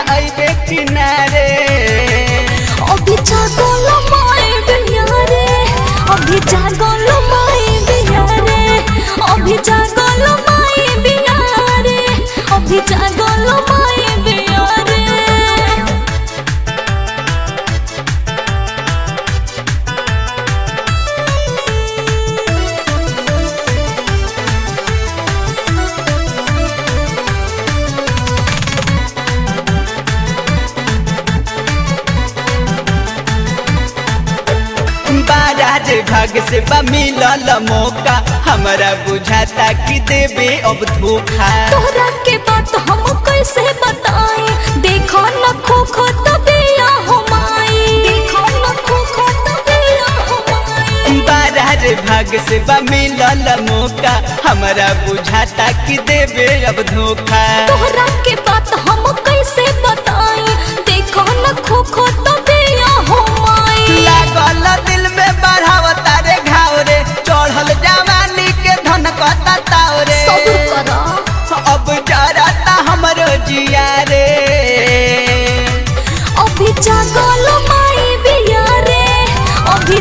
अबे किनारे अभी जागल माय बिहारे अभी जागल माय बिहारे अभी जागल माय बिहारे अभी जागल माय बिहारे भाग से बा मिलल मौका हमारा बुझाता कि देवे अब धोखा तोरा के बात हम कैसे बताएं देखो न खोखो तबे या हमाई देखो न खोखो तबे या हमाई बारह रे भाग से बा मिलल मौका हमारा बुझाता कि देवे अब धोखा तोरा के बात हम कैसे बताएं देखो न खोखो तबे या हमाई लागल दिल में बढ़ावत चढ़ल जवानी के धन कता तावरे अब जरता हमर जिया रे अभी जागल माई बिया रे अभी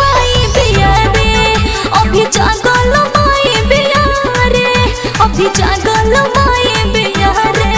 माई बिया रे अभी जागल माई बिया रे अभी जागल माई बिया रे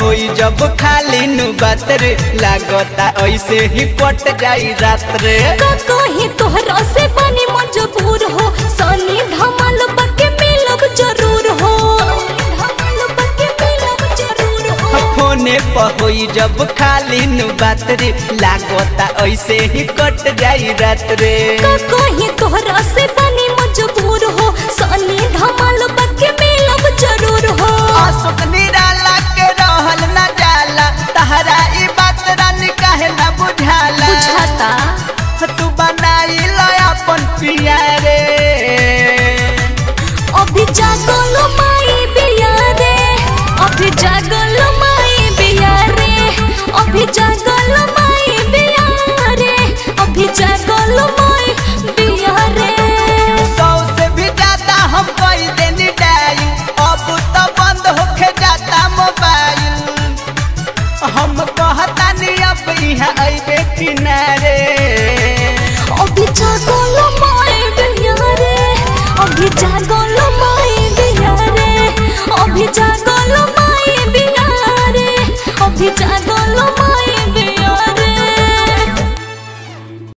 होई जब खाली नुबतर लागता ऐसे ही कट जाई रात रे कहीं तोहरा से बनी मजबूर हो सनी धमाल बके मिलब जरूर हो धमाल बके मिलब जरूर हो फोने पर होई जब खाली नुबतर लागता ऐसे ही कट जाई रात रे कहीं तोहरा से बनी मजबूर हो सनी धमाल बके मिलब जरूर हो आसुक निराला हल ना जाला तहरा ई बात रानी काहे ना बुझाला बुझाता तू बनाई ल अपन पिया रे अभी जागल माई बिया रे अभी जागल